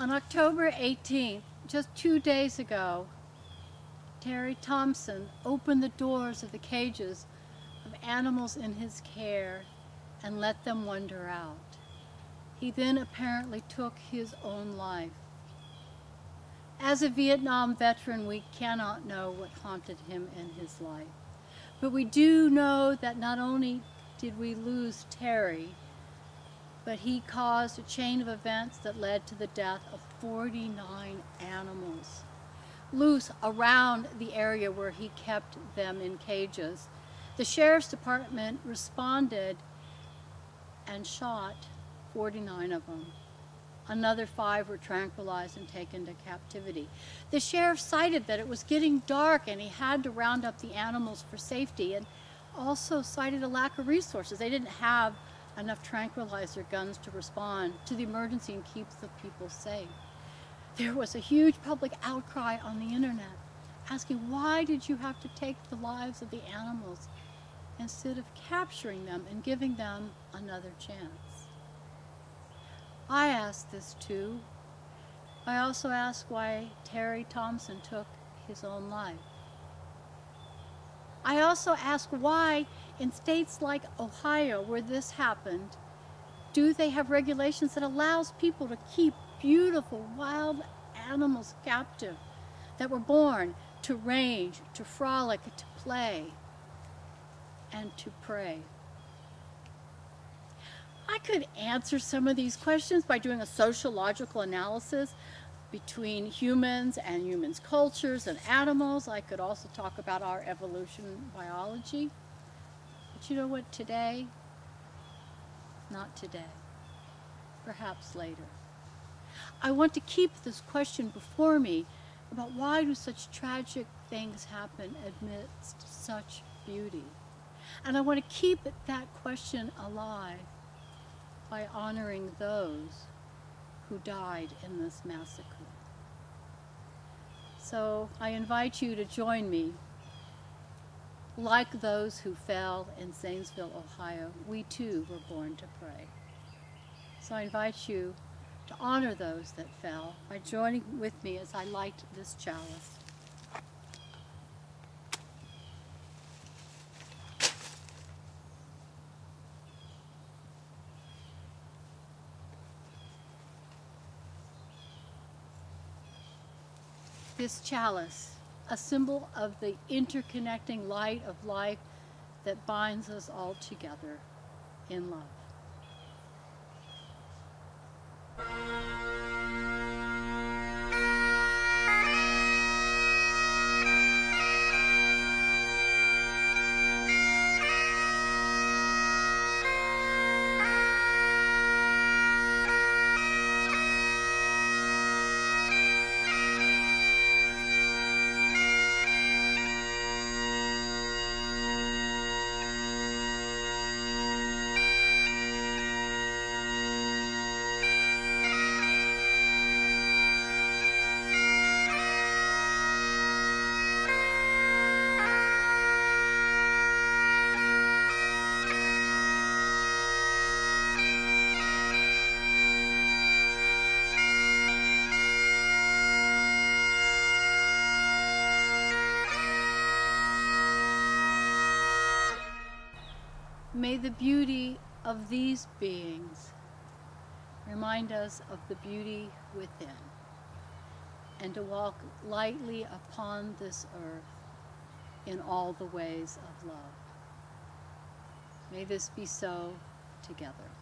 On October 18th, just 2 days ago, Terry Thompson opened the doors of the cages of animals in his care and let them wander out. He then apparently took his own life. As a Vietnam veteran, we cannot know what haunted him in his life. But we do know that not only did we lose Terry, but he caused a chain of events that led to the death of 49 animals loose around the area where he kept them in cages. The sheriff's department responded and shot 49 of them. Another 5 were tranquilized and taken to captivity. The sheriff cited that it was getting dark and he had to round up the animals for safety, and also cited a lack of resources. They didn't have enough tranquilizer guns to respond to the emergency and keep the people safe. There was a huge public outcry on the internet asking, why did you have to take the lives of the animals instead of capturing them and giving them another chance? I asked this too. I also asked why Terry Thompson took his own life. I also asked why in states like Ohio, where this happened, do they have regulations that allows people to keep beautiful wild animals captive that were born to range, to frolic, to play, and to prey? I could answer some of these questions by doing a sociological analysis between humans and humans' cultures and animals. I could also talk about our evolution biology. But you know what, today? Not today. Perhaps later. I want to keep this question before me about why do such tragic things happen amidst such beauty. And I want to keep that question alive by honoring those who died in this massacre. So I invite you to join me. Like those who fell in Zanesville, Ohio, we too were born to pray. So I invite you to honor those that fell by joining with me as I light this chalice. This chalice, a symbol of the interconnecting light of life that binds us all together in love. May the beauty of these beings remind us of the beauty within, and to walk lightly upon this earth in all the ways of love. May this be so together.